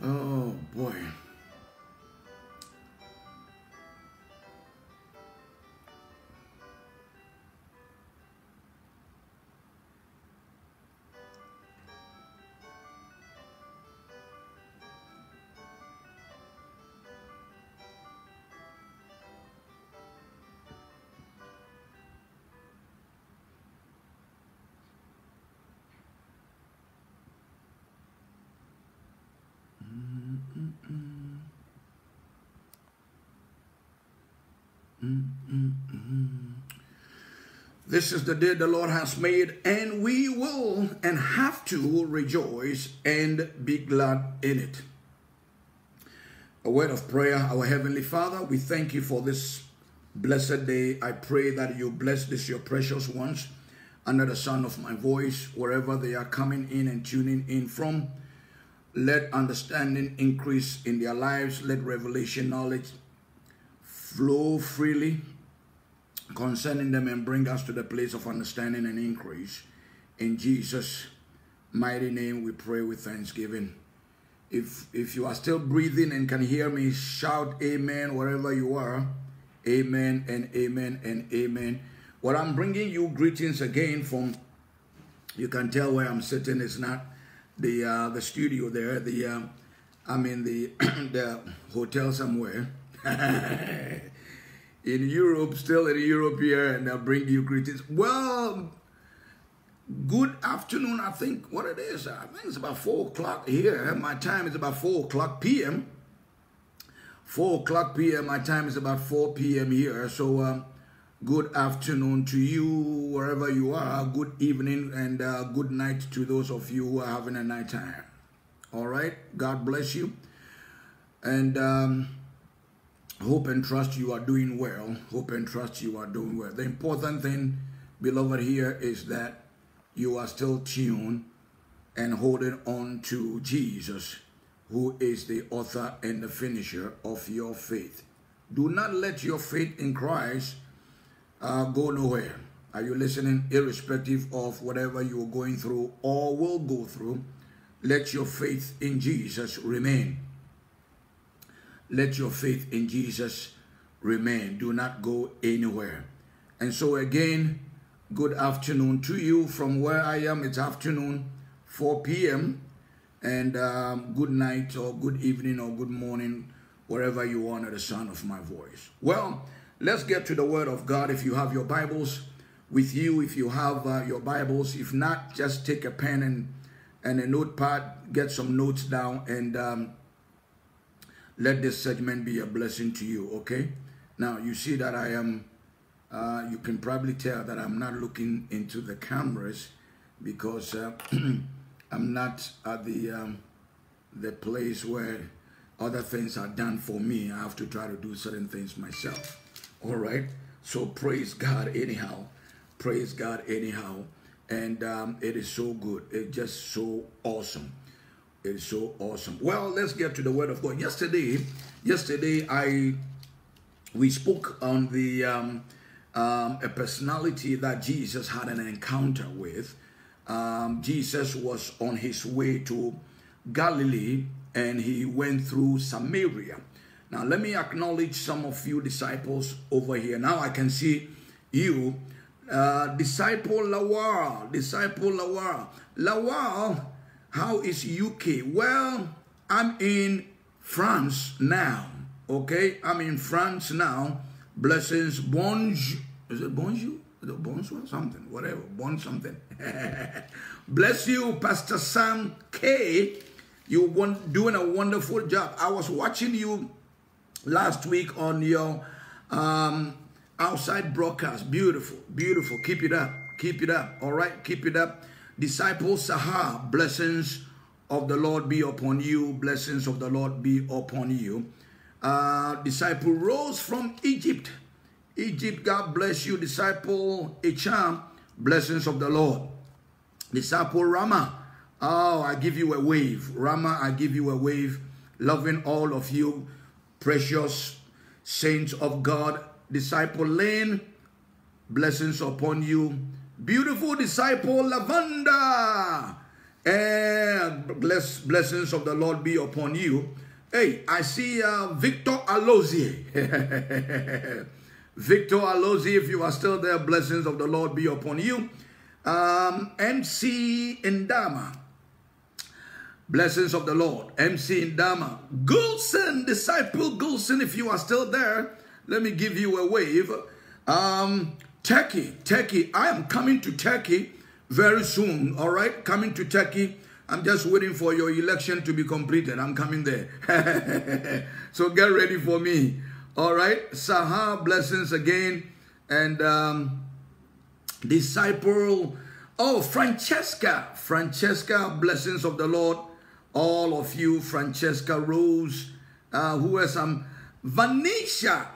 Oh boy. This is the day the Lord has made, and we will and have to rejoice and be glad in it. A word of prayer. Our Heavenly Father, we thank you for this blessed day. I pray that you bless this, your precious ones, under the sound of my voice, wherever they are coming in and tuning in from. Let understanding increase in their lives. Let revelation knowledge flow freely concerning them and bring us to the place of understanding and increase. In Jesus' mighty name we pray with thanksgiving. If you are still breathing and can hear me, shout amen wherever you are. Amen and amen and amen. Well, I'm bringing you greetings again from, you can tell where I'm sitting. It's not the studio there. I'm in the, the hotel somewhere. In Europe, still in Europe here, and I'll bring you greetings. Well, good afternoon, I think what it is. I think it's about 4 o'clock here. My time is about 4 o'clock p.m. 4 o'clock p.m. My time is about 4 p.m. here. So, good afternoon to you, wherever you are. Good evening and good night to those of you who are having a night time. All right? God bless you. And hope and trust you are doing well. Hope and trust you are doing well. The important thing, beloved, here is that you are still tuned and holding on to Jesus, who is the author and the finisher of your faith. Do not let your faith in Christ go nowhere. Are you listening? Irrespective of whatever you're going through or will go through, let your faith in Jesus remain. Let your faith in Jesus remain. Do not go anywhere. And so again, good afternoon to you. From where I am, it's afternoon, 4 p.m. And good night or good evening or good morning, wherever you are, at the sound of my voice. Well, let's get to the Word of God. If you have your Bibles with you, if you have your Bibles, if not, just take a pen and a notepad, get some notes down, and let this segment be a blessing to you, okay? Now, you see that I am, you can probably tell that I'm not looking into the cameras because I'm not at the place where other things are done for me. I have to try to do certain things myself, all right? So praise God anyhow. Praise God anyhow. And it is so good. It's just so awesome. It's so awesome. Well, let's get to the Word of God. Yesterday we spoke on the a personality that Jesus had an encounter with. Jesus was on his way to Galilee, and he went through Samaria. Now, let me acknowledge some of you disciples over here. Now I can see you, disciple Lawal. Disciple Lawal. Lawal, how is UK? Well, I'm in France now. Okay, I'm in France now. Blessings, bonjour. Is it bonjour? Is it bonjour? Something, whatever. Bon something. Bless you, Pastor Sam K. You're doing a wonderful job. I was watching you last week on your outside broadcast. Beautiful, beautiful. Keep it up. Keep it up. All right, keep it up. Disciple Sahar, blessings of the Lord be upon you. Blessings of the Lord be upon you. Disciple Rose from Egypt. Egypt, God bless you. Disciple Icham, blessings of the Lord. Disciple Rama, oh, I give you a wave. Rama, I give you a wave. Loving all of you, precious saints of God. Disciple Lynn, Blessings upon you. Beautiful disciple, Lavanda. And blessings of the Lord be upon you. Hey, I see Victor Alozie. Victor Alozie, if you are still there, blessings of the Lord be upon you. MC Indama, blessings of the Lord. MC Indama. Gulson, disciple Gulson, if you are still there, let me give you a wave. Turkey. I am coming to Turkey very soon, all right? Coming to Turkey. I'm just waiting for your election to be completed. I'm coming there. So get ready for me. All right. Sahar, blessings again. And disciple. Oh, Francesca. Francesca, blessings of the Lord. All of you, Francesca, Rose. Who else? Vanisha.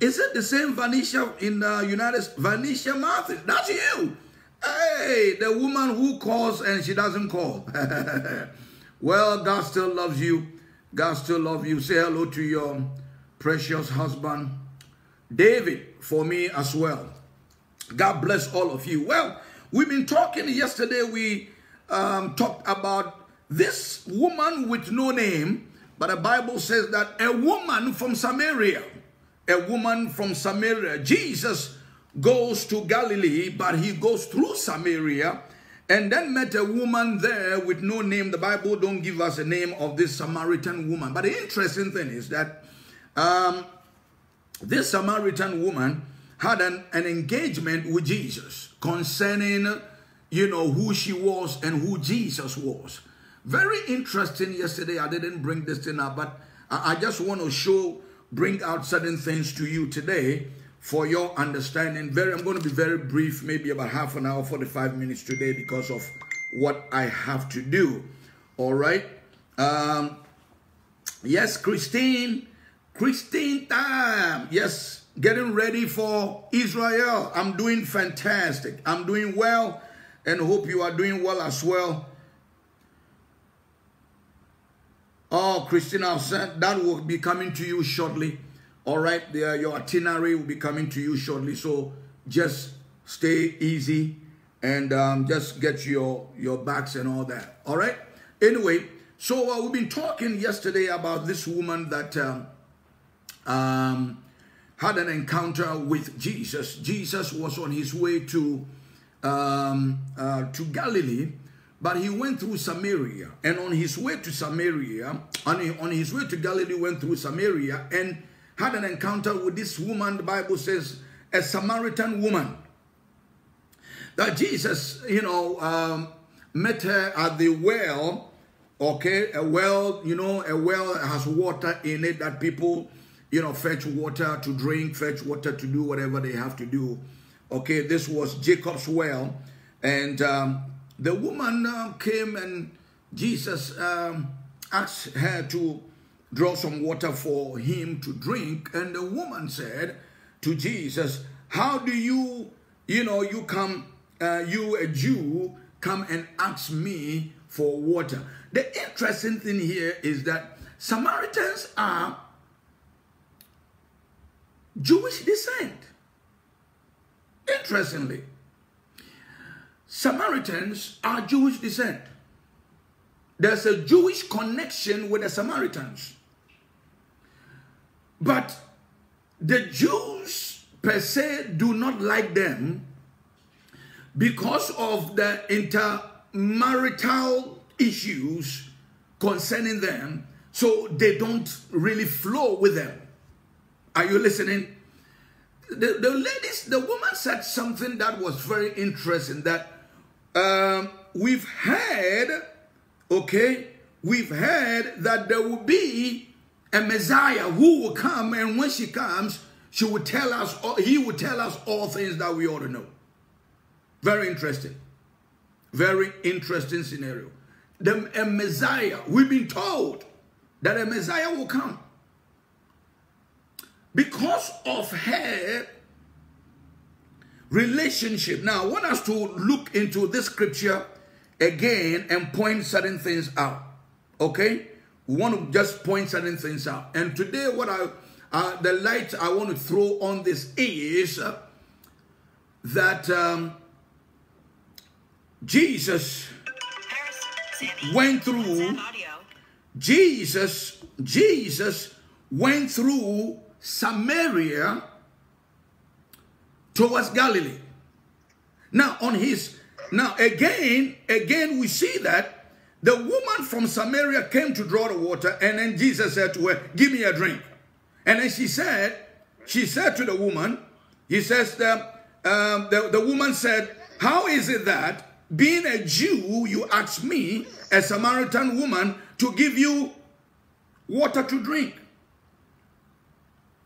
Is it the same Vanisha in the United States? Vanisha Martin. That's you. Hey, the woman who calls and she doesn't call. Well, God still loves you. God still loves you. Say hello to your precious husband, David, for me as well. God bless all of you. Well, we've been talking yesterday. We talked about this woman with no name, but the Bible says that a woman from Samaria, Jesus goes to Galilee, but he goes through Samaria and then met a woman there with no name. The Bible don't give us a name of this Samaritan woman. But the interesting thing is that this Samaritan woman had an engagement with Jesus concerning, you know, who she was and who Jesus was. Very interesting. Yesterday, I didn't bring this thing up, but I just want to bring out certain things to you today for your understanding. I'm going to be very brief, maybe about half an hour, 45 minutes today because of what I have to do. All right. Yes, Christine time. Yes, getting ready for Israel. I'm doing fantastic. I'm doing well and hope you are doing well as well. Oh, Christine, that will be coming to you shortly. All right, your itinerary will be coming to you shortly. So just stay easy and just get your bags and all that. All right. Anyway, so we've been talking yesterday about this woman that had an encounter with Jesus. Jesus was on his way to Galilee, but he went through Samaria. And on his way to Samaria, on his way to Galilee, went through Samaria and had an encounter with this woman. The Bible says, a Samaritan woman, that Jesus, you know, met her at the well. Okay, a well, you know, a well has water in it that people, you know, fetch water to drink, fetch water to do whatever they have to do. Okay, this was Jacob's well. And the woman came and Jesus asked her to draw some water for him to drink. And the woman said to Jesus, how do you a Jew, come and ask me for water? The interesting thing here is that Samaritans are Jewish descent. Interestingly, Samaritans are Jewish descent. There's a Jewish connection with the Samaritans. But the Jews per se do not like them because of the intermarital issues concerning them. So they don't really flow with them. Are you listening? The woman said something that was very interesting, that we've heard, okay, we've heard that there will be a Messiah who will come, and when she comes, she will tell us, he will tell us all things that we ought to know. Very interesting. Very interesting scenario. A Messiah, we've been told that a Messiah will come. Because of her relationship. Now, I want us to look into this scripture again and point certain things out. Okay, we want to just point certain things out. And today, what the light I want to throw on this is that Jesus went through. Jesus went through Samaria towards Galilee. Now on his, now again we see that the woman from Samaria came to draw the water, and then Jesus said to her, "Give me a drink." And then she said to the woman, he says that, the woman said, "How is it that being a Jew, you ask me, a Samaritan woman, to give you water to drink?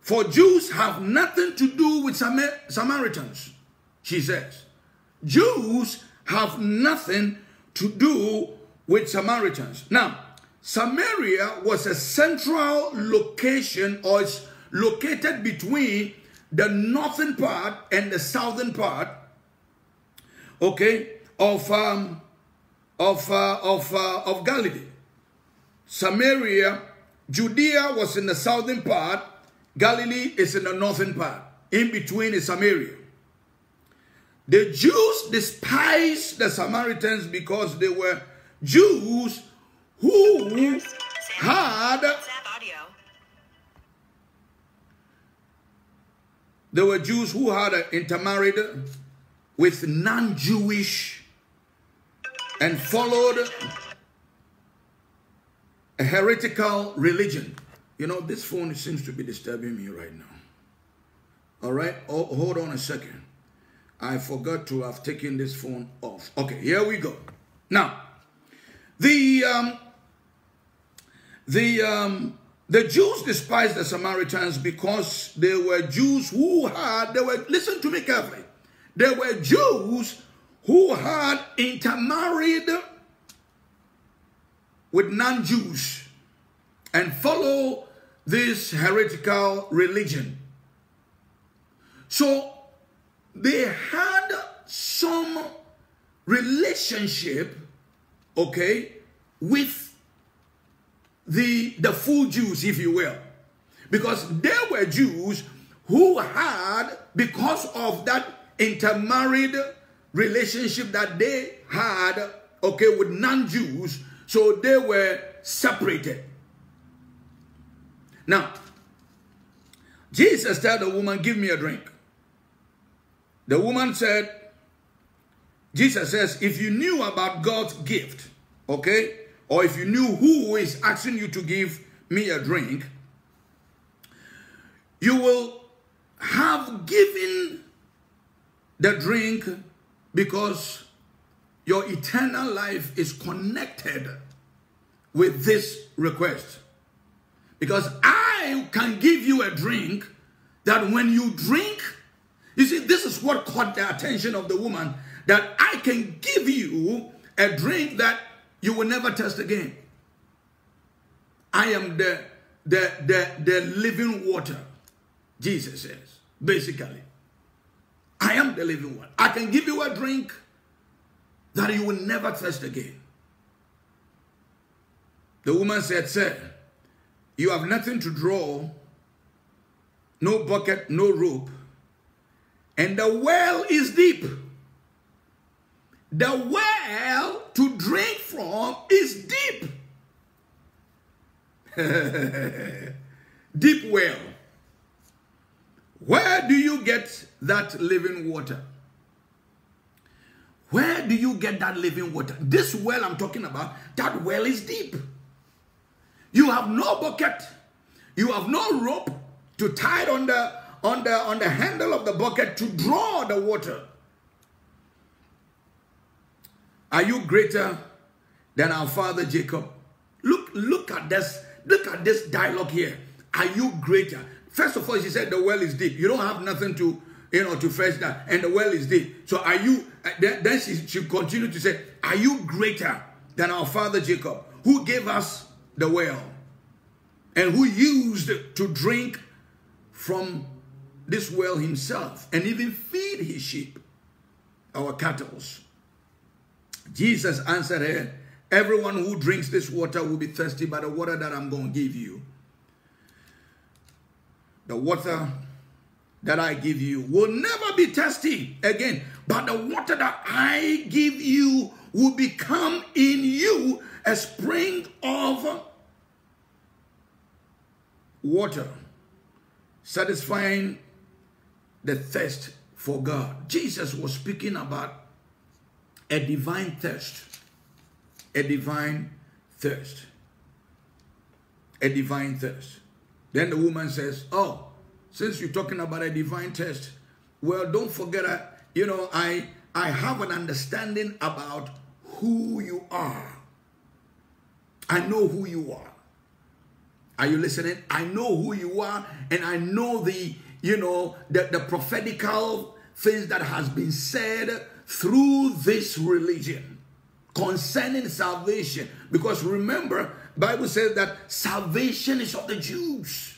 For Jews have nothing to do with Samaritans," she says. Jews have nothing to do with Samaritans. Now, Samaria was a central location, or it's located between the northern part and the southern part, okay, of Galilee. Samaria, Judea was in the southern part, Galilee is in the northern part. In between is Samaria. The Jews despised the Samaritans because they were Jews who had, intermarried with non-Jewish and followed a heretical religion. You know, this phone seems to be disturbing me right now. All right, oh, hold on a second. I forgot to have taken this phone off. Okay, here we go. Now, the Jews despised the Samaritans because they were Jews who had, listen to me carefully. They were Jews who had intermarried with non-Jews and follow this heretical religion. So they had some relationship, okay, with the full Jews, if you will, because there were Jews who had, because of that intermarried relationship that they had, okay, with non-Jews, so they were separated. Now, Jesus told the woman, "Give me a drink." The woman said, Jesus says, if you knew about God's gift, okay, or if you knew who is asking you to give me a drink, you will have given the drink, because your eternal life is connected with this request. Because I can give you a drink that when you drink, you see, this is what caught the attention of the woman, that I can give you a drink that you will never taste again. I am the living water, Jesus says, basically. I am the living water. I can give you a drink that you will never taste again. The woman said, "Sir, you have nothing to draw, no bucket, no rope, and the well is deep. The well to drink from is deep." Deep well. Where do you get that living water? Where do you get that living water? This well I'm talking about, that well is deep. You have no bucket. You have no rope to tie it on the handle of the bucket to draw the water. Are you greater than our father Jacob? Look at this. Look at this dialogue here. Are you greater? First of all, she said the well is deep. You don't have nothing to, you know, to fetch that, and the well is deep. So are you? Then she continued to say, "Are you greater than our father Jacob, who gave us the well, and who used to drink from this well himself, and even feed his sheep, our cattle?" Jesus answered her, "Everyone who drinks this water will be thirsty, but the water that I'm going to give you, the water that I give you will never be thirsty again, but the water that I give you will become in you a spring of water, satisfying the thirst for God. Jesus was speaking about a divine thirst, a divine thirst, a divine thirst. Then the woman says, oh, since you're talking about a divine thirst, well, don't forget, I have an understanding about who you are. I know who you are. Are you listening? I know who you are, and I know the prophetical things that has been said through this religion concerning salvation. Because remember, Bible says that salvation is of the Jews.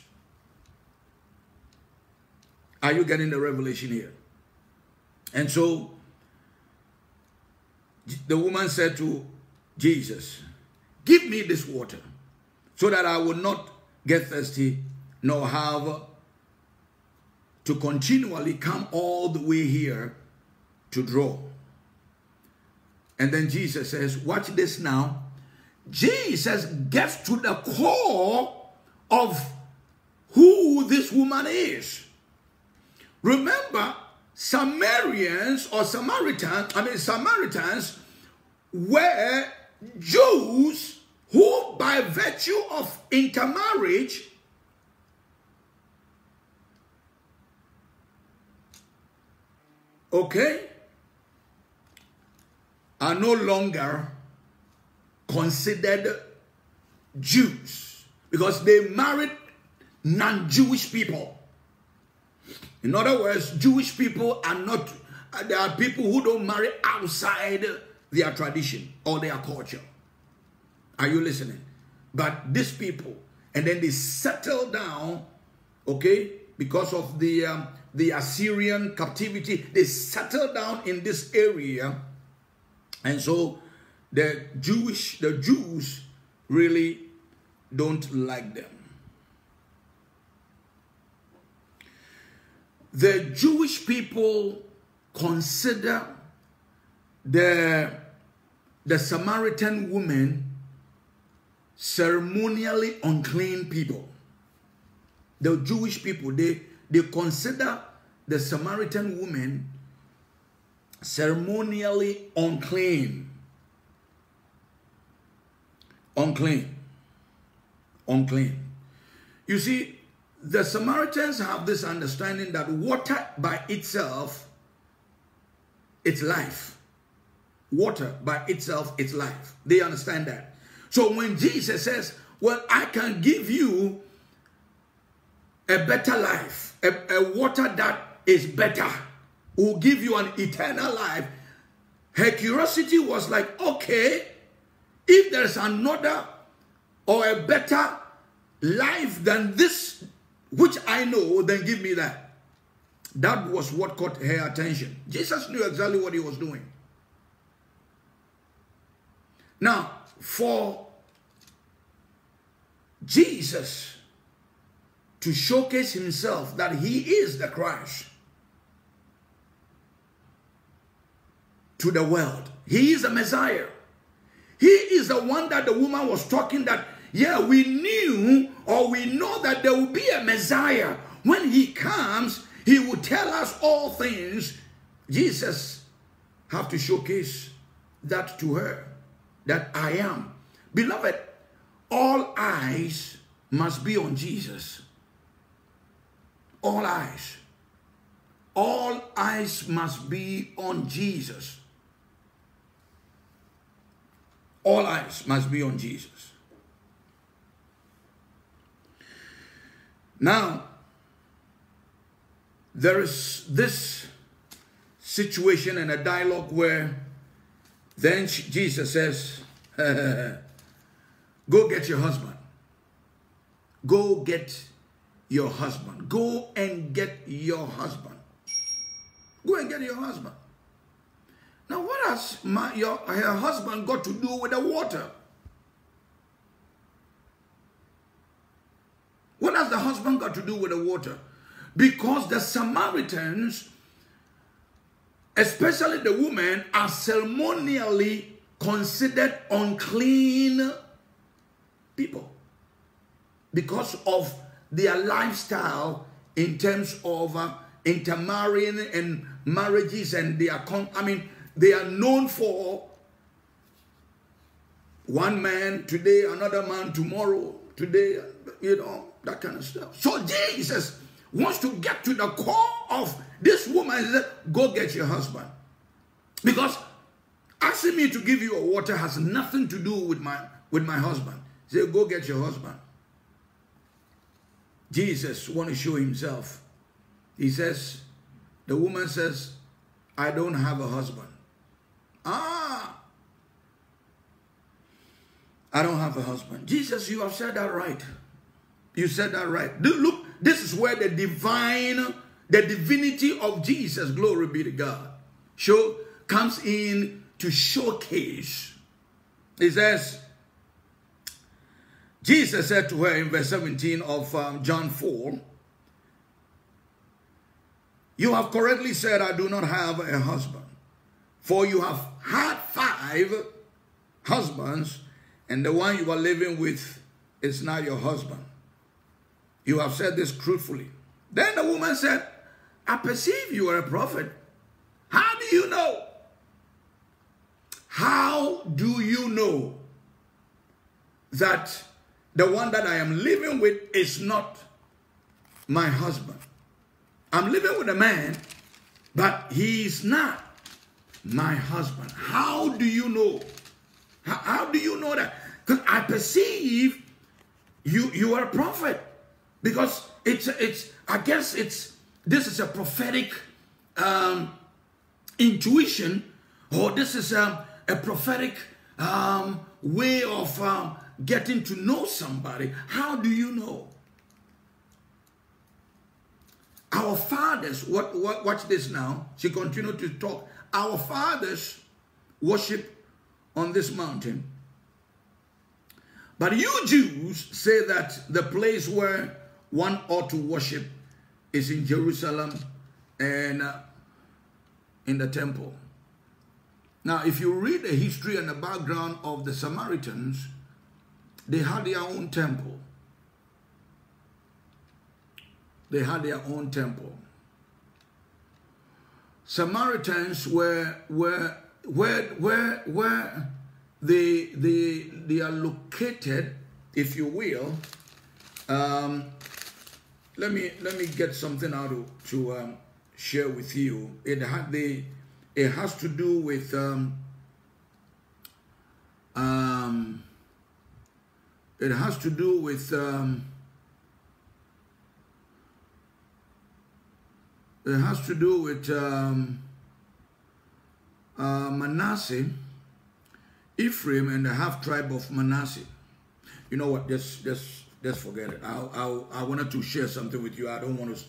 Are you getting the revelation here? And so the woman said to Jesus, give me this water so that I will not get thirsty, nor have to continually come all the way here to draw. And then Jesus says, watch this now. Jesus gets to the core of who this woman is. Remember, Samaritans were Jews who by virtue of intermarriage are no longer considered Jews because they married non-Jewish people. In other words, Jewish people are not, there are people who don't marry outside their tradition or their culture. Are you listening? But these people, and then they settle down, because of the Assyrian captivity, they settle down in this area. And so the Jews really don't like them. The Jewish people consider the Samaritan woman ceremonially unclean people. The Jewish people, they consider the Samaritan woman ceremonially unclean. You see, the Samaritans have this understanding that water by itself, it's life. Water by itself, it's life. They understand that. So when Jesus says, well, I can give you a better life, a water that is better, will give you an eternal life, her curiosity was like, okay, if there's another or a better life than this, which I know, then give me that. That was what caught her attention. Jesus knew exactly what he was doing. Now, for Jesus to showcase himself that he is the Christ to the world, he is the Messiah. He is the one that the woman was talking that, yeah, we knew or we know that there will be a Messiah. When he comes, he will tell us all things. Jesus have to showcase that to her, that I am. Beloved, all eyes must be on Jesus. All eyes. All eyes must be on Jesus. All eyes must be on Jesus. Now, there is this situation and a dialogue where then Jesus says, go get your husband. Go get your husband. Go and get your husband. Go and get your husband. Now, what has her husband got to do with the water? What has the husband got to do with the water? because the Samaritans, especially the women, are ceremonially considered unclean people because of their lifestyle in terms of intermarrying and marriages, and they are, they are known for one man today, another man tomorrow, today, that kind of stuff. So Jesus wants to get to the core of this woman. He said, go get your husband. Because asking me to give you a water has nothing to do with my husband. He said, go get your husband. Jesus wants to show himself. He says, the woman says, I don't have a husband. Ah, I don't have a husband. Jesus, you have said that right. You said that right. Look, this is where the divinity of Jesus, glory be to God, comes in to showcase. He says, Jesus said to her in verse 17 of John 4, you have correctly said, I do not have a husband, for you have had 5 husbands, and the one you are living with is not your husband. You have said this truthfully. Then the woman said, I perceive you are a prophet. How do you know? How do you know that the one that I am living with is not my husband? I'm living with a man, but he is not my husband. How do you know? How do you know that? Because I perceive you are a prophet. Because this is a prophetic intuition, or this is a prophetic way of getting to know somebody. How do you know? Our fathers, watch this now. She continued to talk. Our fathers worship on this mountain. But you Jews say that the place where one ought to worship is in Jerusalem and in the temple. Now, if you read the history and the background of the Samaritans, they had their own temple. They had their own temple. Samaritans were they are located, if you will. Let me get something out to share with you. It has to do with Manasseh, Ephraim, and the half tribe of Manasseh. You know what? Just forget it. I wanted to share something with you. I don't want to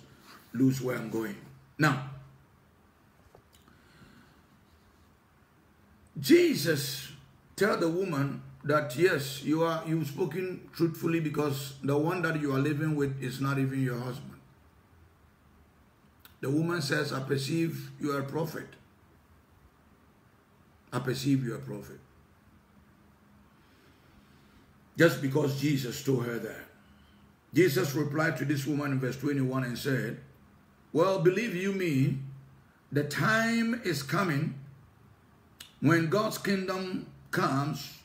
lose where I'm going. Now, Jesus tell the woman that yes, you've spoken truthfully, because the one that you are living with is not even your husband. The woman says, I perceive you are a prophet. I perceive you are a prophet. Just because Jesus told her that. Jesus replied to this woman in verse 21 and said, well, believe you me, the time is coming when God's kingdom comes,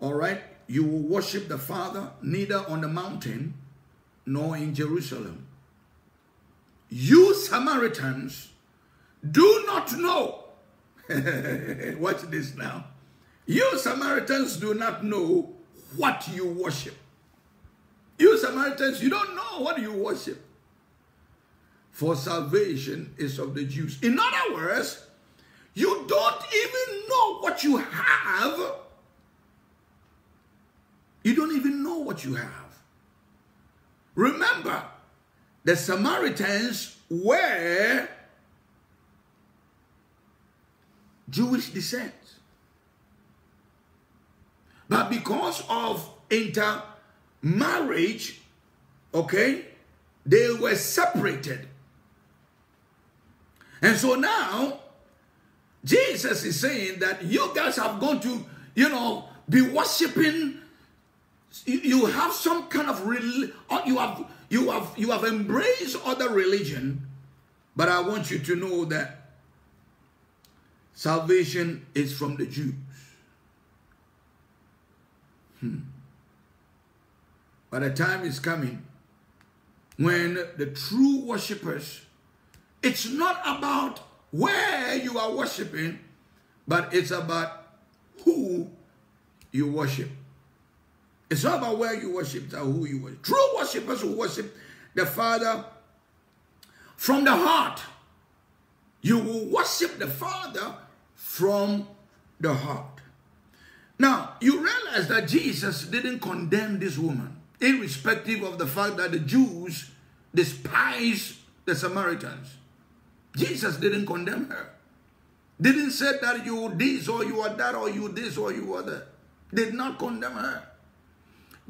all right, you will worship the Father neither on the mountain nor in Jerusalem. You Samaritans do not know. Watch this now. You Samaritans do not know what you worship. You Samaritans, you don't know what you worship. For salvation is of the Jews. In other words, you don't even know what you have. You don't even know what you have. Remember, the Samaritans were Jewish descent. But because of intermarriage, okay, they were separated. And so now, Jesus is saying that you guys have gone to, you know, be worshiping. You have some kind of, you have embraced other religion, but I want you to know that salvation is from the Jews. But the time is coming when the true worshipers, it's not about where you are worshiping, but it's about who you worship. It's not about where you worship or who you worship. True worshipers who worship the Father from the heart. You will worship the Father from the heart. Now, you realize that Jesus didn't condemn this woman, irrespective of the fact that the Jews despise the Samaritans. Jesus didn't condemn her. Didn't say that you this or you are that or you this or you are that. Did not condemn her.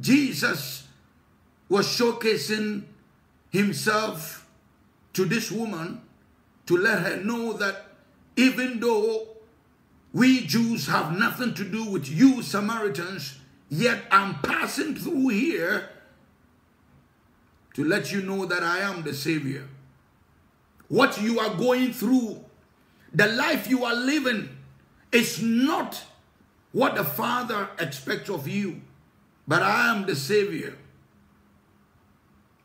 Jesus was showcasing himself to this woman to let her know that even though we Jews have nothing to do with you Samaritans, yet I'm passing through here to let you know that I am the Savior. What you are going through, the life you are living, is not what the Father expects of you. But I am the Savior.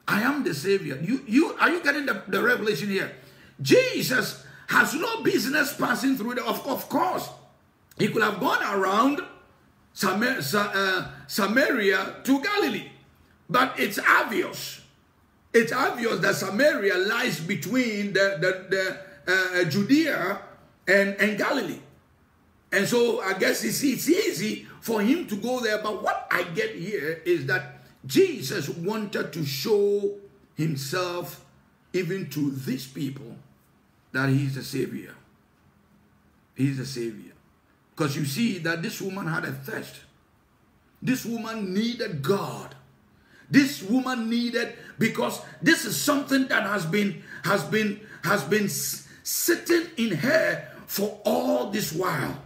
I am the Savior. Are you getting the revelation here? Jesus has no business passing through. Of course, he could have gone around Samaria to Galilee. But it's obvious. It's obvious that Samaria lies between the Judea and Galilee. And so I guess it's easy for him to go there. But what I get here is that Jesus wanted to show himself even to these people that he's the Savior. He's the Savior. Because you see that this woman had a thirst. This woman needed God. This woman needed, because this is something that has been sitting in her for all this while.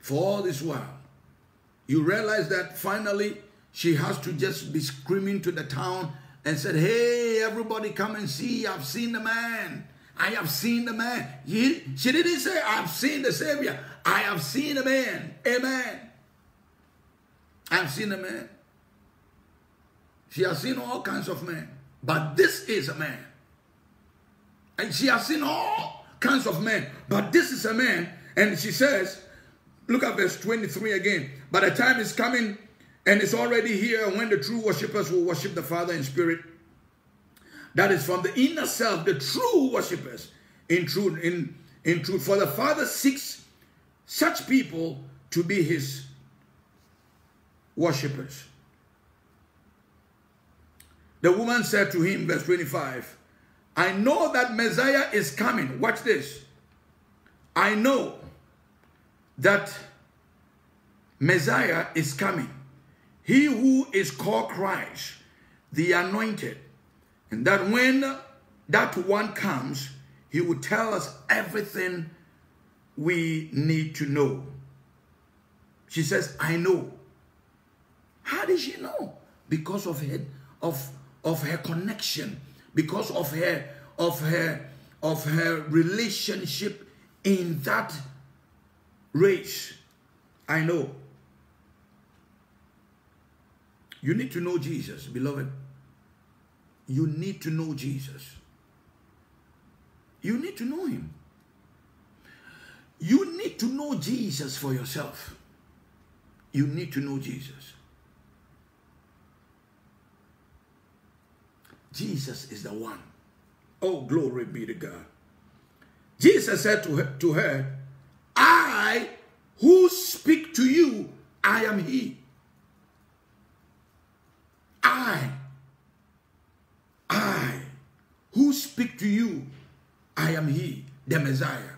For all this while. You realize that finally she has to just be screaming to the town and said, hey, everybody come and see, I've seen the man. I have seen the man. She didn't say, I've seen the Savior. I have seen the man. Amen. I've seen the man. She has seen all kinds of men. But this is a man. And she has seen all kinds of men. But this is a man. And she says, look at verse 23 again. But the time is coming, and it's already here, when the true worshippers will worship the Father in spirit. That is from the inner self, the true worshippers. In truth. For the Father seeks such people to be his worshippers. The woman said to him, verse 25, I know that Messiah is coming. Watch this. I know that Messiah is coming. He who is called Christ, the anointed. And that when that one comes, he will tell us everything we need to know. She says, I know. How did she know? Because of her connection, because of her relationship in that race. I know. You need to know Jesus, beloved. You need to know Jesus. You need to know him. You need to know Jesus for yourself. You need to know Jesus. Jesus is the one. Oh, glory be to God. Jesus said to her, I who speak to you, I am he. I who speak to you, I am he, the Messiah.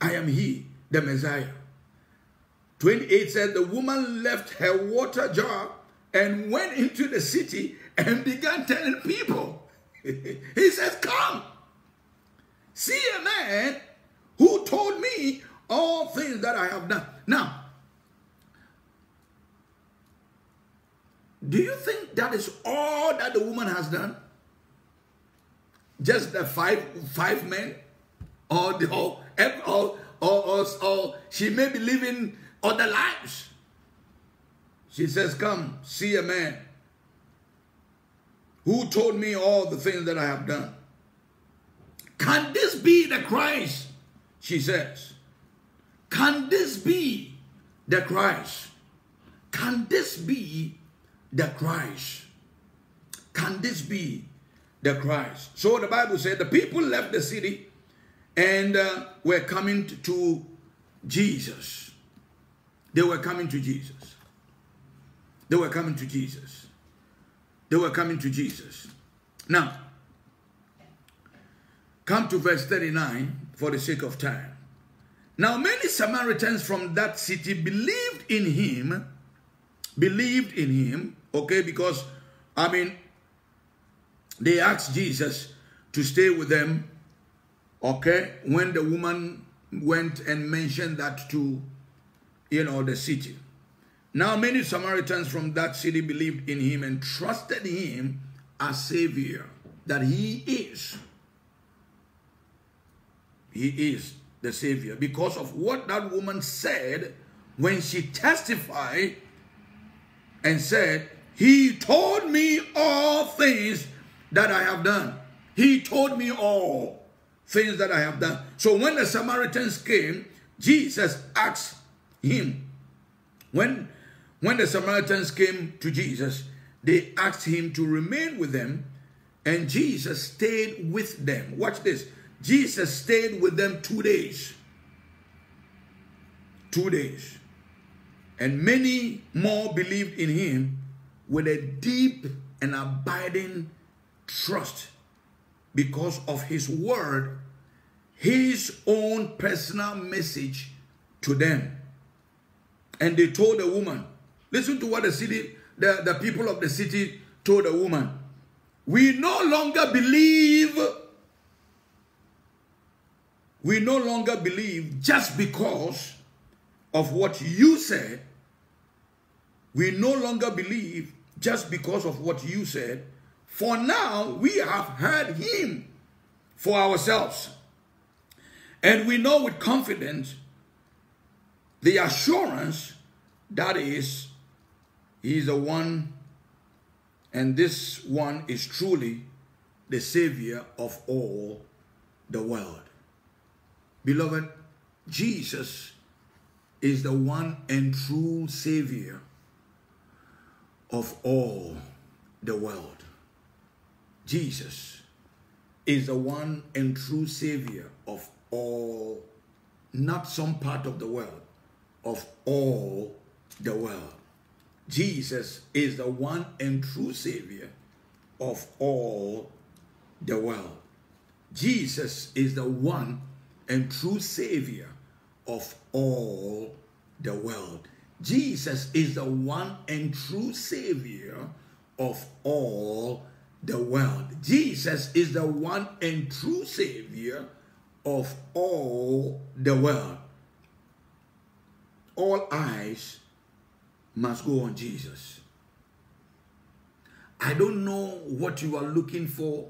I am he, the Messiah. 28 said, the woman left her water jar and went into the city and began telling people. He says, come, see a man who told me all things that I have done. Now, do you think that is all that the woman has done? Just the five men? Or she may be living other lives. She says, come, see a man who told me all the things that I have done. Can this be the Christ? She says. Can this be the Christ? Can this be the Christ? Can this be the Christ? So the Bible said the people left the city and were coming to Jesus. They were coming to Jesus. They were coming to Jesus. They were coming to Jesus. Now, come to verse 39 for the sake of time. Now, many Samaritans from that city believed in him. Believed in him, okay, because, I mean, they asked Jesus to stay with them, okay, when the woman went and mentioned that to, you know, the city. Now, many Samaritans from that city believed in him and trusted him as Savior, that he is. He is the Savior because of what that woman said when she testified and said, he told me all things that I have done. He told me all things that I have done. So when the Samaritans came, Jesus asked him. When the Samaritans came to Jesus, they asked him to remain with them, and Jesus stayed with them. Watch this. Jesus stayed with them 2 days. 2 days. And many more believed in him with a deep and abiding trust because of his word, his own personal message to them. And they told the woman, listen to what the city, the people of the city told the woman. We no longer believe. We no longer believe just because of what you said. We no longer believe just because of what you said. For now, we have heard him for ourselves. And we know with confidence the assurance that is, he is the one, and this one is truly the Savior of all the world. Beloved, Jesus is the one and true Savior of all the world. Jesus is the one and true Savior of all, not some part of the world, of all the world. Jesus is the one and true Savior of all the world. Jesus is the one and true Savior of all the world. Jesus is the one and true Savior of all the world. Jesus is the one and true Savior of all the world. All eyes must go on Jesus. I don't know what you are looking for.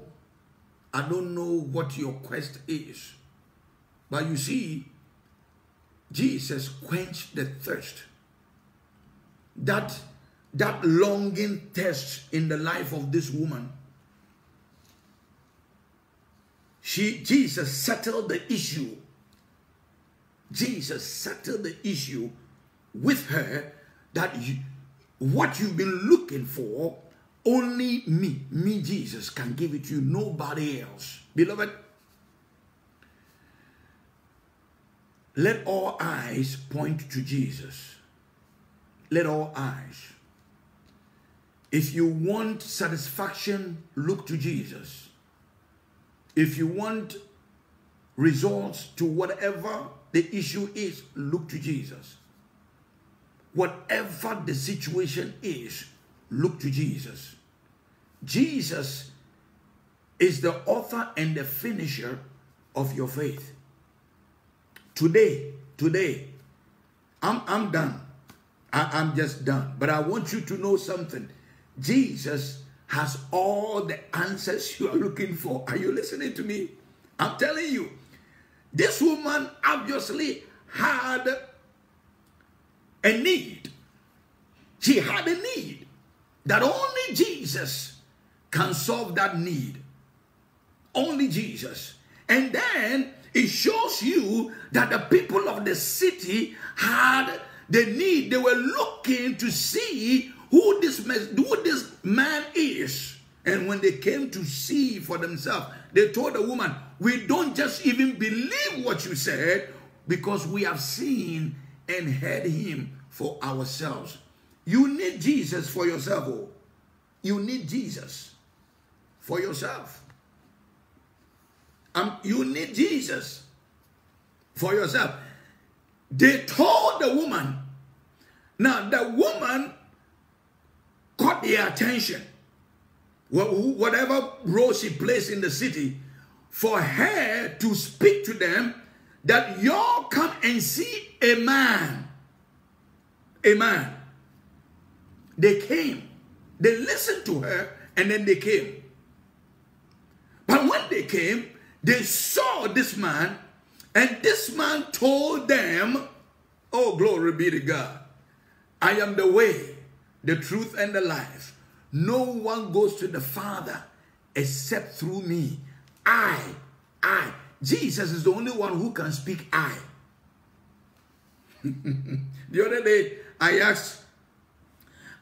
I don't know what your quest is. But you see, Jesus quenched the thirst. That longing thirst in the life of this woman. Jesus settled the issue. Jesus settled the issue with her that what you've been looking for, only me, Jesus, can give it to you, nobody else. Beloved, let all eyes point to Jesus. Let all eyes. If you want satisfaction, look to Jesus. If you want results to whatever the issue is, look to Jesus. Whatever the situation is, look to Jesus. Jesus is the author and the finisher of your faith. Today, I'm done. I'm just done. But I want you to know something. Jesus has all the answers you are looking for. Are you listening to me? I'm telling you, this woman obviously had a need. She had a need that only Jesus can solve that need. Only Jesus. And then it shows you that the people of the city had the need. They were looking to see who this man is. And when they came to see for themselves, they told the woman, we don't just even believe what you said, because we have seen and heard him for ourselves. You need Jesus for yourself. Oh. You need Jesus for yourself. You need Jesus for yourself. They told the woman. Now, the woman caught their attention. Whatever role she plays in the city, for her to speak to them, that y'all come and see a man. A man. They came. They listened to her, and then they came. But when they came, they saw this man, and this man told them, oh, glory be to God, I am the way, the truth, and the life. No one goes to the Father except through me. I. Jesus is the only one who can speak I. The other day, I asked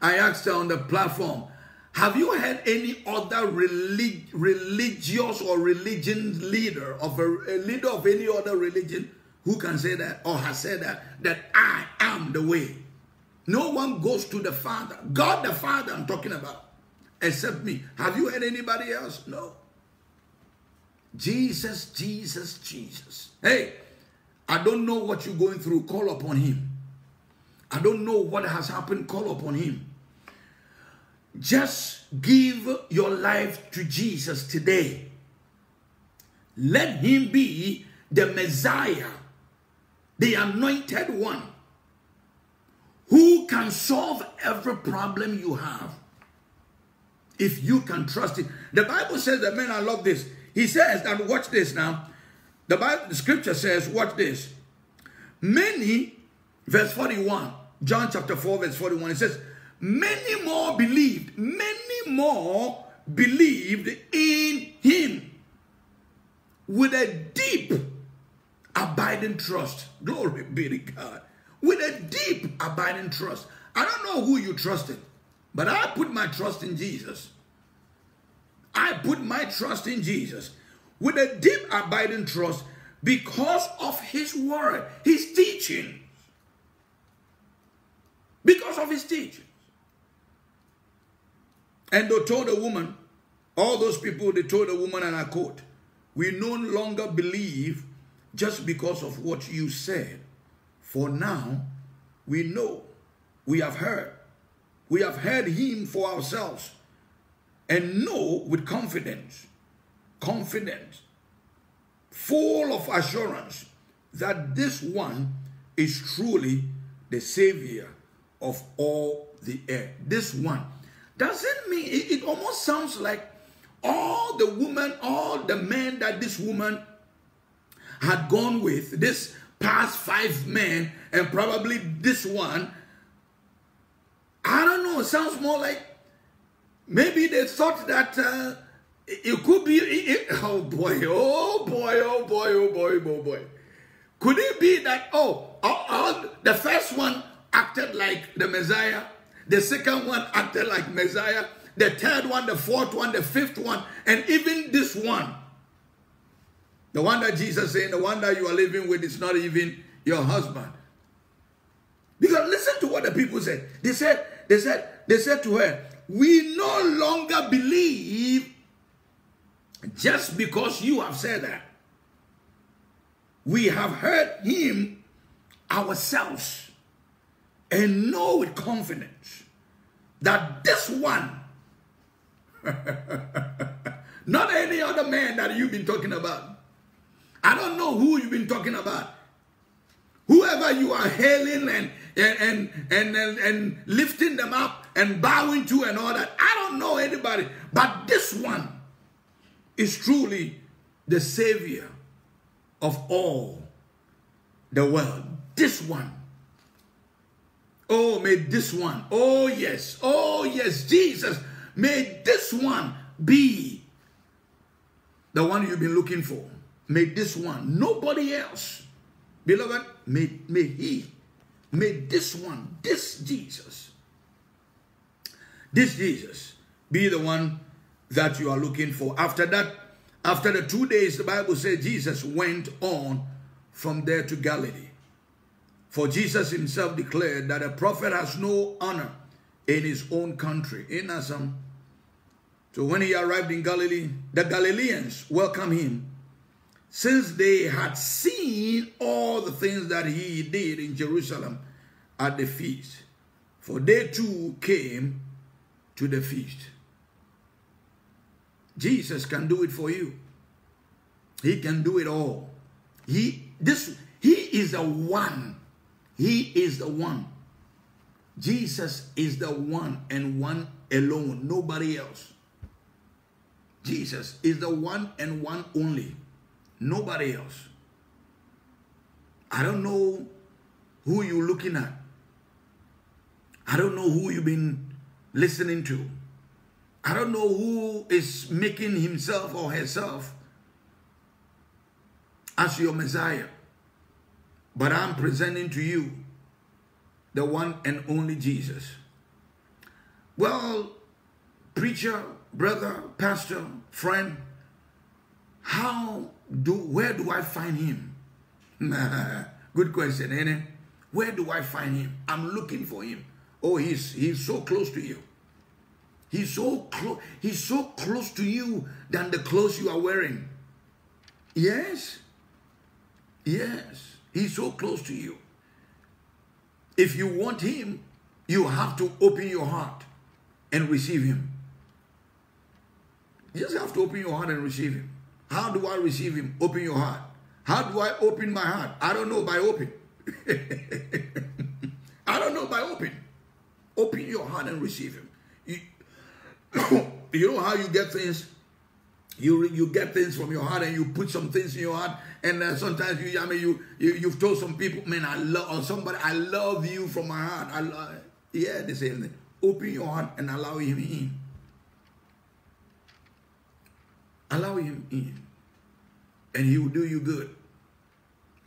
her on the platform, have you heard any other religious or religion leader, of a leader of any other religion, who can say that or has said that I am the way? No one goes to the Father, God the Father I'm talking about, except me. Have you heard anybody else? No. Jesus. Hey, I don't know what you're going through. Call upon him. I don't know what has happened. Call upon him. Just give your life to Jesus today. Let him be the Messiah, the anointed one, who can solve every problem you have, if you can trust him. The Bible says that, man, I love this. He says, and watch this now. The scripture says, watch this. Many, verse 41, John chapter 4, verse 41, it says, many more believed in him with a deep, abiding trust. Glory be to God. With a deep, abiding trust. I don't know who you trusted, but I put my trust in Jesus. I put my trust in Jesus with a deep, abiding trust because of his word, his teaching. Because of his teaching. And they told the woman, all those people, they told the woman, and I quote, we no longer believe just because of what you said. For now, we know, we have heard him for ourselves, and know with confidence, full of assurance that this one is truly the Savior of all the earth. This one. Doesn't mean, it almost sounds like all the men that this woman had gone with, this past 5 men, and probably this one, I don't know, it sounds more like maybe they thought that it could be, oh boy. Could it be that, the first one acted like the Messiah, the second one acted like Messiah, the third one, the fourth one, the fifth one, and even this one. The one that Jesus saying, the one that you are living with is not even your husband. Because listen to what the people said. They said to her, we no longer believe just because you have said that. We have heard him ourselves and know with confidence that this one, not any other man that you've been talking about. I don't know who you've been talking about. Whoever you are hailing and lifting them up and bowing to and all that. I don't know anybody, but this one is truly the Savior of all the world. This one. Oh, may this one. Oh yes, Jesus. May this one be the one you've been looking for. May this one, nobody else. Beloved, may this one, this Jesus be the one that you are looking for. After that, after the 2 days, the Bible says Jesus went on from there to Galilee. For Jesus himself declared that a prophet has no honor in his own country, in Assam. So when he arrived in Galilee, the Galileans welcomed him, since they had seen all the things that he did in Jerusalem at the feast. For they too came to the feast. Jesus can do it for you. He can do it all. He is the one. He is the one. Jesus is the one and one alone, nobody else. Jesus is the one and one only, nobody else. I don't know who you're looking at. I don't know who you've been listening to. I don't know who is making himself or herself as your Messiah. But I'm presenting to you the one and only Jesus. Well, preacher, brother, pastor, friend, where do I find him? Good question, ain't it? Where do I find him? I'm looking for him. Oh, he's so close to you. He's so close to you than the clothes you are wearing. Yes? Yes. He's so close to you. If you want him, you have to open your heart and receive him. You just have to open your heart and receive him. How do I receive him? Open your heart. How do I open my heart? I don't know, by open. I don't know, by open. Open your heart and receive him. You know how you get things? You get things from your heart, and you put some things in your heart, and sometimes you've told some people, man, I love you from my heart. Yeah, the same thing. Open your heart and allow him in. Allow him in, and he will do you good.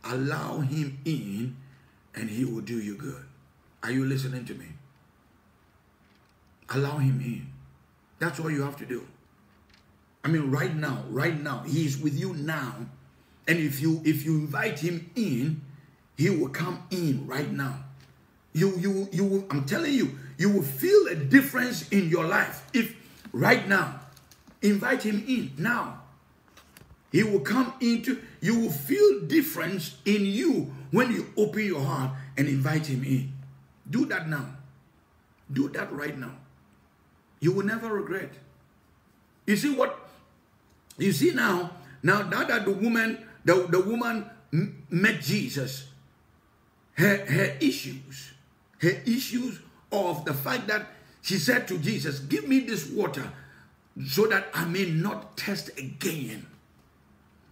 Allow him in, and he will do you good. Are you listening to me? Allow him in. That's all you have to do. I mean, right now, he is with you now. And if you invite him in, he will come in right now. I'm telling you, you will feel a difference in your life. If right now, invite him in now. He will come into, you will feel difference in you when you open your heart and invite him in. Do that now. Do that right now. You will never regret. You see what? You see now that the woman met Jesus, her issues of the fact that she said to Jesus, give me this water so that I may not thirst again.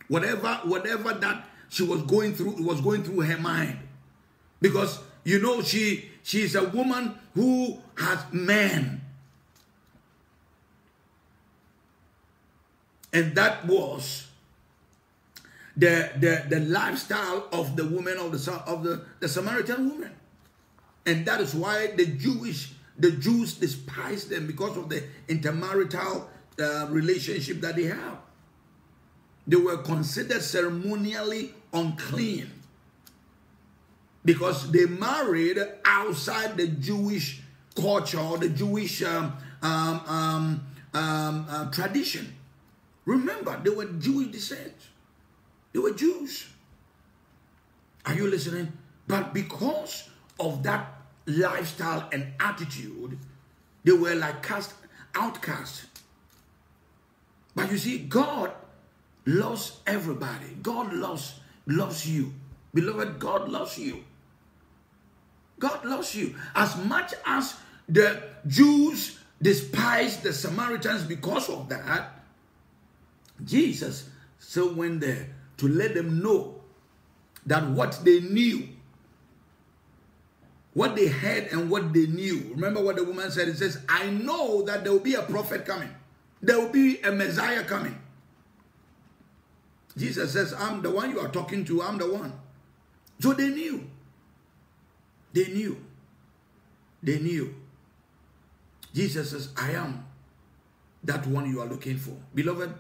Whatever that she was going through, it was going through her mind. Because, you know, she's a woman who has man. And that was the lifestyle of the woman of the Samaritan woman, and that is why the Jews despise them, because of the intermarital relationship that they have. They were considered ceremonially unclean because they married outside the Jewish culture or the Jewish tradition. Remember, they were Jewish descent. They were Jews. Are you listening? But because of that lifestyle and attitude, They were like outcasts. But you see, God loves everybody. God loves you. Beloved, God loves you. God loves you. As much as the Jews despised the Samaritans because of that, Jesus still went there to let them know that what they knew, what they heard and what they knew. Remember what the woman said? It says, I know that there will be a prophet coming. There will be a Messiah coming. Jesus says, I'm the one you are talking to. I'm the one. So they knew. They knew. They knew. Jesus says, I am that one you are looking for. Beloved,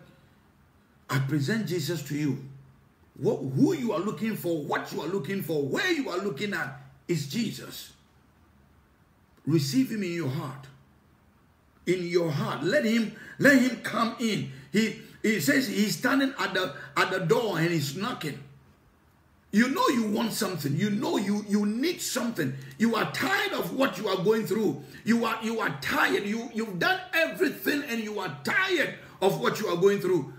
I present Jesus to you. Who you are looking for, what you are looking for, where you are looking at is Jesus. Receive him in your heart. In your heart. Let him come in. He says he's standing at the door and he's knocking. You know you want something. You know you need something. You are tired of what you are going through. You are tired. You've done everything and you are tired of what you are going through.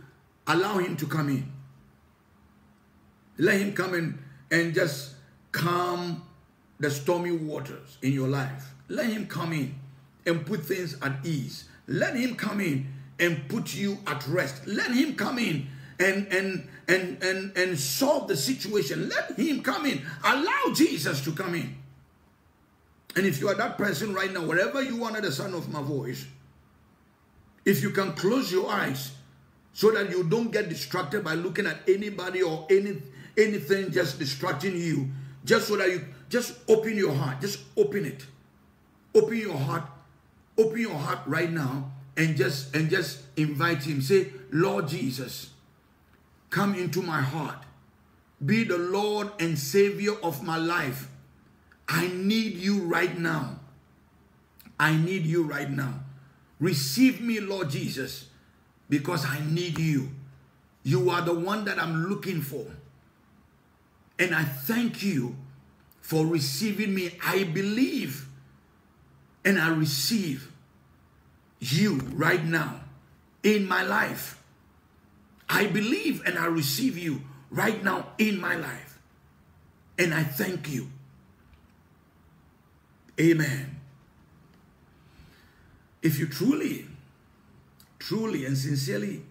Allow him to come in. Let him come in and just calm the stormy waters in your life. Let him come in and put things at ease. Let him come in and put you at rest. Let him come in and solve the situation. Let him come in. Allow Jesus to come in. And if you are that person right now, wherever you are under the sound of my voice, if you can close your eyes so that you don't get distracted by looking at anybody or anything just distracting you, just so that you just open your heart. Just open it. Open your heart. Open your heart right now and just invite him. Say, Lord Jesus, come into my heart. Be the Lord and Savior of my life. I need you right now. I need you right now. Receive me, Lord Jesus, because I need you. You are the one that I'm looking for. And I thank you for receiving me. I believe and I receive you right now in my life. I believe and I receive you right now in my life. And I thank you. Amen. If you truly and sincerely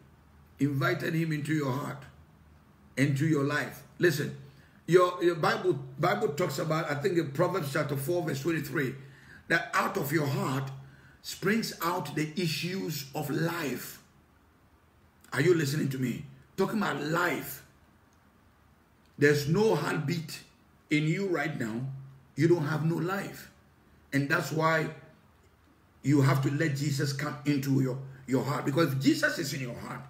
invited him into your heart, into your life. Listen, your Bible talks about, I think in Proverbs chapter 4 verse 23, that out of your heart springs out the issues of life. Are you listening to me? Talking about life. There's no heartbeat in you right now. You don't have no life. And that's why you have to let Jesus come into your heart. Because if Jesus is in your heart,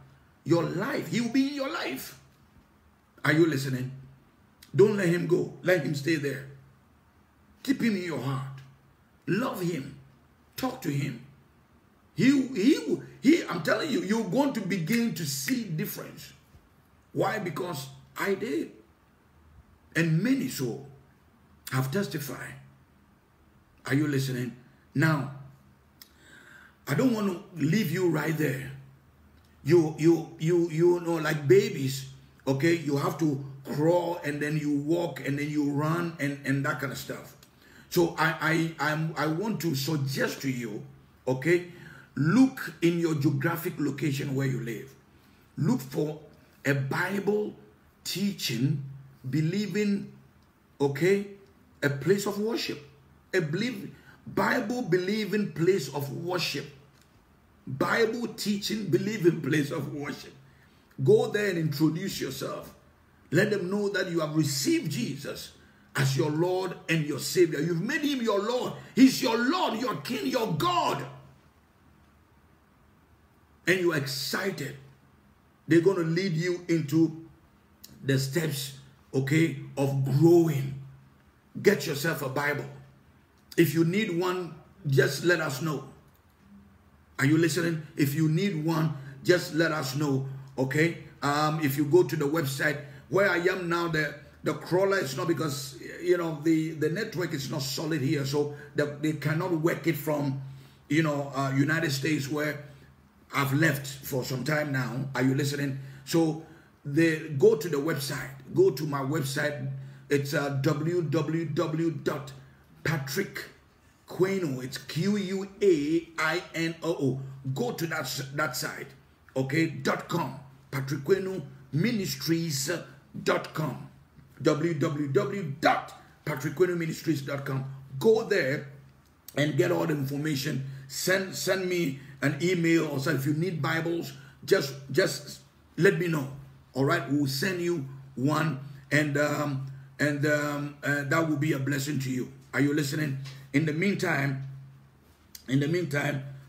your life, he will be in your life. Are you listening? Don't let him go. Let him stay there. Keep him in your heart. Love him. Talk to him. I'm telling you, you're going to begin to see difference. Why? Because I did. And many so have testified. Are you listening? Now, I don't want to leave you right there. You know, like babies, okay? You have to crawl and then you walk and then you run and that kind of stuff. So I want to suggest to you, okay, look in your geographic location where you live. Look for a Bible teaching, believing, okay, a place of worship. A Bible believing place of worship. Bible teaching believing place of worship. Go there and introduce yourself. Let them know that you have received Jesus as your Lord and your Savior. You've made him your Lord. He's your Lord, your King, your God. And you're excited. They're going to lead you into the steps, okay, of growing. Get yourself a Bible. If you need one, just let us know. Are you listening? If you need one, just let us know, okay? If you go to the website, where I am now, the crawler is not, because, you know, the network is not solid here, so they cannot work it from you know, United States, where I've left for some time now. Are you listening? So they go to the website. Go to my website. It's www.patrickquainoo. It's Q-U-A-I-N-O-O. Go to that site, okay? .com. patrickquainooministries.com. www.patrickquainooministries.com. Go there and get all the information. Send me an email, or if you need Bibles, just let me know. All right, we'll send you one, and that will be a blessing to you. Are you listening? In the meantime,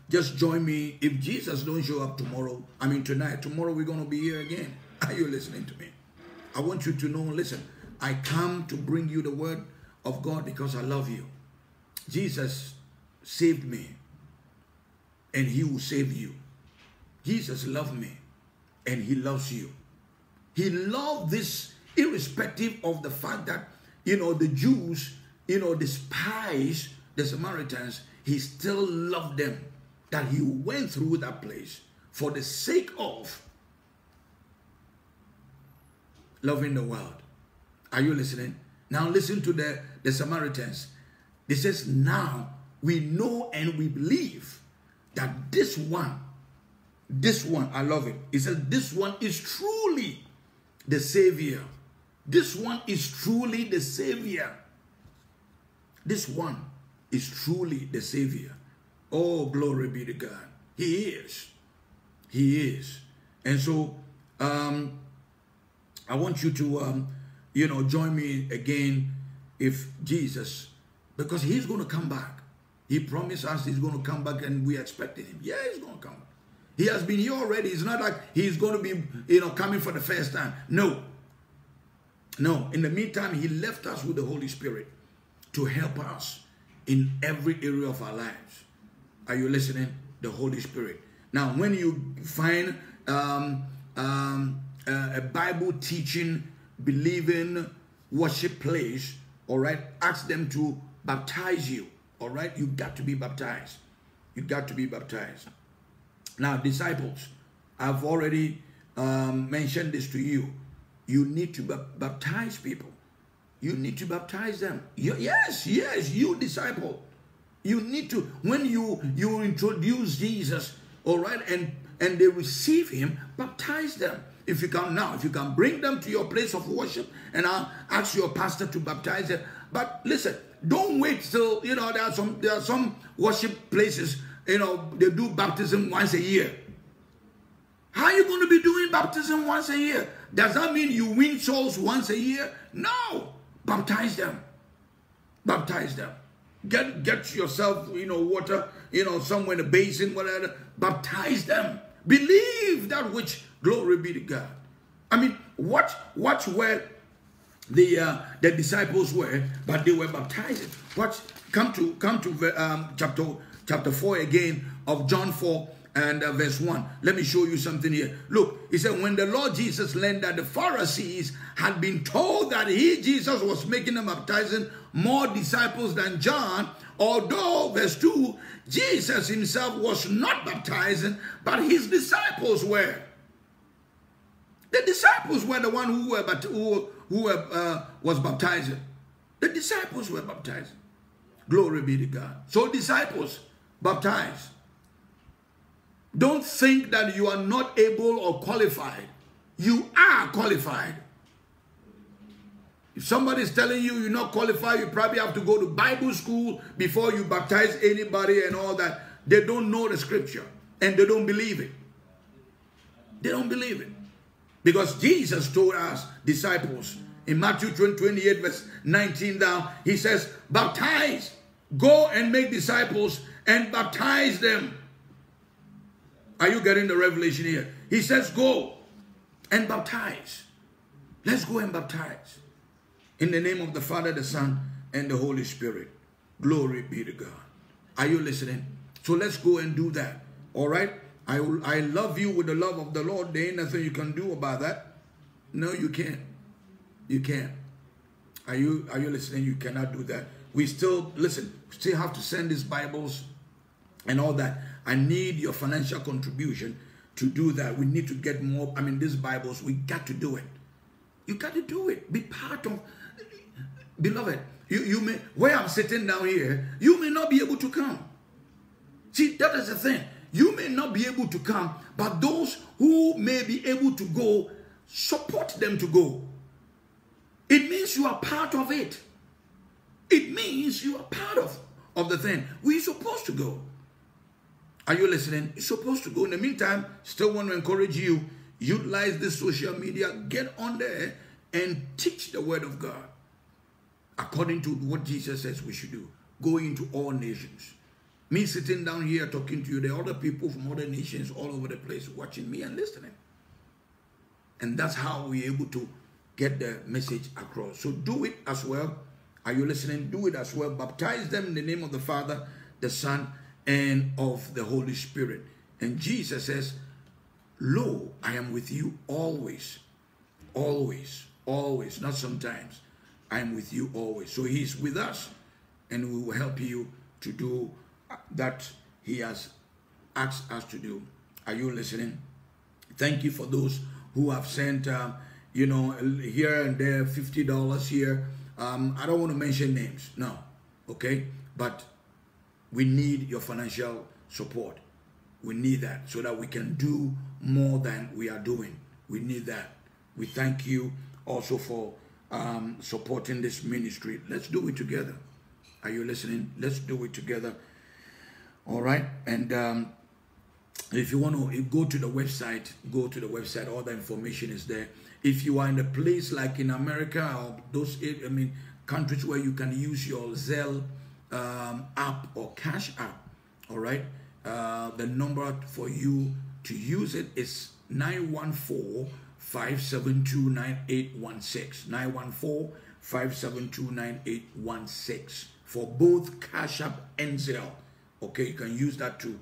just join me. If Jesus don't show up tonight, we're gonna be here again. Are you listening to me? I want you to know. Listen, I come to bring you the word of God because I love you. Jesus saved me, and he will save you. Jesus loved me, and he loves you. He loved this, irrespective of the fact that, you know, the Jews, you know, despised the Samaritans. He still loved them, that he went through that place for the sake of loving the world. Are you listening? Now listen to the Samaritans. It says, now we know and we believe that this one, I love it. It says, this one is truly the Savior. This one is truly the Savior. This one is truly the Savior. Oh, glory be to God. He is. He is. And so, I want you to, you know, join me again if Jesus, because he's going to come back. He promised us he's going to come back, and we expected him. Yeah, he's going to come. He has been here already. It's not like he's going to be, you know, coming for the first time. No. No. In the meantime, he left us with the Holy Spirit to help us in every area of our lives. Are you listening? The Holy Spirit. Now, when you find a Bible teaching, believing, worship place, all right, ask them to baptize you. All right, you got to be baptized. You got to be baptized. Now, disciples, I've already mentioned this to you. You need to baptize people. You need to baptize them. Yes, you disciple. You need to, when you introduce Jesus, all right, and they receive him, baptize them. If you can now, if you can bring them to your place of worship, and I'll ask your pastor to baptize them. But listen, don't wait till, you know, there are some worship places, you know, they do baptism once a year. How are you going to be doing baptism once a year? Does that mean you win souls once a year? No. Baptize them. Baptize them. Get yourself, you know, water, you know, somewhere in a basin, whatever. Baptize them. Believe that which, glory be to God. I mean, watch where the disciples were, but they were baptized. Watch, come to chapter 4 again of John 4 and verse 1. Let me show you something here. Look, he said, when the Lord Jesus learned that the Pharisees had been told that he, Jesus, was making them baptizing more disciples than John, although, verse 2, Jesus himself was not baptizing, but his disciples were. The disciples were the one who was baptizing. The disciples were baptizing. Glory be to God. So disciples, baptize. Don't think that you are not able or qualified. You are qualified. If somebody is telling you you're not qualified, you probably have to go to Bible school before you baptize anybody and all that. They don't know the scripture, and they don't believe it. They don't believe it. Because Jesus told us, disciples, in Matthew 28 verse 19 down, he says, baptize, go and make disciples and baptize them. Are you getting the revelation here? He says, go and baptize. Let's go and baptize. In the name of the Father, the Son, and the Holy Spirit. Glory be to God. Are you listening? So let's go and do that. All right? I love you with the love of the Lord. There ain't nothing you can do about that. No, you can't. You can't. Are you listening? You cannot do that. We still have to send these Bibles and all that. I need your financial contribution to do that. We need to get more. I mean, these Bibles, we got to do it. You got to do it. Be part of, beloved, you may, where I'm sitting down here, you may not be able to come. See, that is the thing. You may not be able to come, but those who may be able to go, support them to go. It means you are part of it. It means you are part of the thing. We're supposed to go. Are you listening? You're supposed to go. In the meantime, still want to encourage you, utilize this social media, get on there and teach the word of God according to what Jesus says we should do. Go into all nations. Me sitting down here talking to you, there are other people from other nations all over the place watching me and listening. And that's how we're able to get the message across. So do it as well. Are you listening? Do it as well. Baptize them in the name of the Father, the Son, and of the Holy Spirit. And Jesus says, "Lo, I am with you always, always, always, not sometimes. I am with you always." So he's with us, and we will help you to do that he has asked us to do. Are you listening? Thank you for those who have sent, you know, here and there, $50 here. I don't want to mention names, no, okay? But we need your financial support. We need that so that we can do more than we are doing. We need that. We thank you also for supporting this ministry. Let's do it together. Are you listening? Let's do it together. All right, and if you want to go to the website, go to the website. All the information is there. If you are in a place like in America or those, I mean, countries where you can use your Zelle app or Cash App, all right, the number for you to use it is 914-572-9816. 914-572-9816 for both Cash App and Zelle. Okay, you can use that to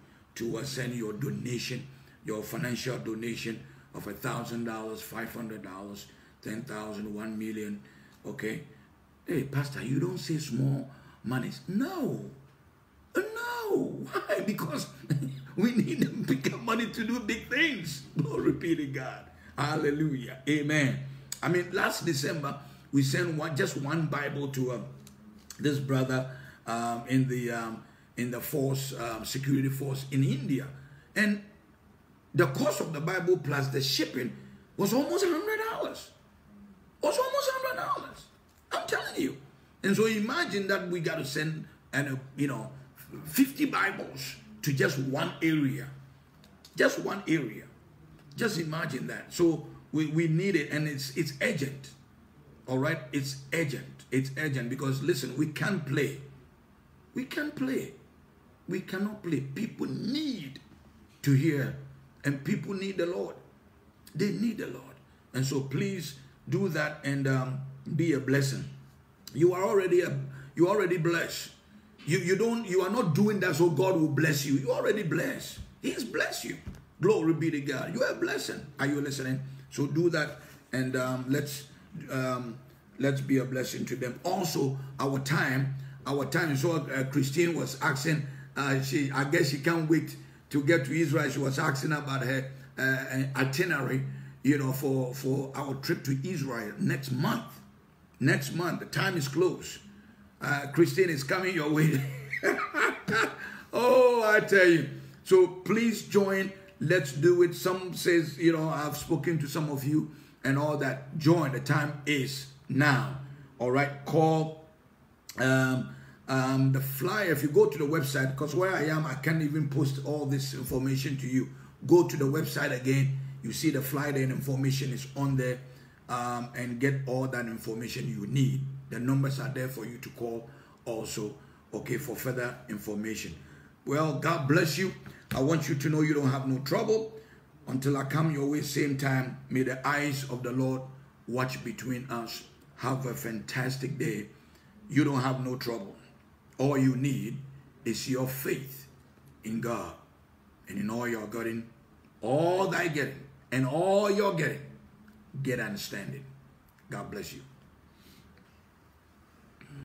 send your donation, your financial donation of $1,000, $500, $10,000, $1 million. Okay, hey pastor, you don't say small monies. No, no. Why? Because we need bigger money to do big things. Glory be to God. Hallelujah. Amen. I mean, last December we sent just one Bible to this brother in the force, security force in India. And the cost of the Bible plus the shipping was almost $100. Was almost $100. I'm telling you. And so imagine that we got to send, you know, 50 Bibles to just one area. Just one area. Just imagine that. So we need it, and it's urgent. All right? It's urgent. It's urgent because, listen, we can't play. We can't play. We cannot play. People need to hear, and people need the Lord. They need the Lord. And so please do that and be a blessing. You are already blessed. You are not doing that so God will bless you. You're already blessed. He's blessed you. Glory be to God. You are a blessing. Are you listening? So do that, and let's be a blessing to them. Also, our time. So Christine was asking. I guess she can't wait to get to Israel. She was asking about her itinerary, you know, for our trip to Israel next month. Next month, the time is close. Christine is coming your way. Oh, I tell you. So please join. Let's do it. Some says, you know, I've spoken to some of you and all that. Join. The time is now. All right. Call the flyer. If you go to the website, because where I am, I can't even post all this information to you. Go to the website again. You see the flyer and information is on there. And get all that information you need. The numbers are there for you to call also, okay, for further information. Well, God bless you. I want you to know you don't have no trouble. Until I come your way, same time, may the eyes of the Lord watch between us. Have a fantastic day. You don't have no trouble. All you need is your faith in God. And in all you're getting, all thy getting, and all you're getting, get understanding. God bless you.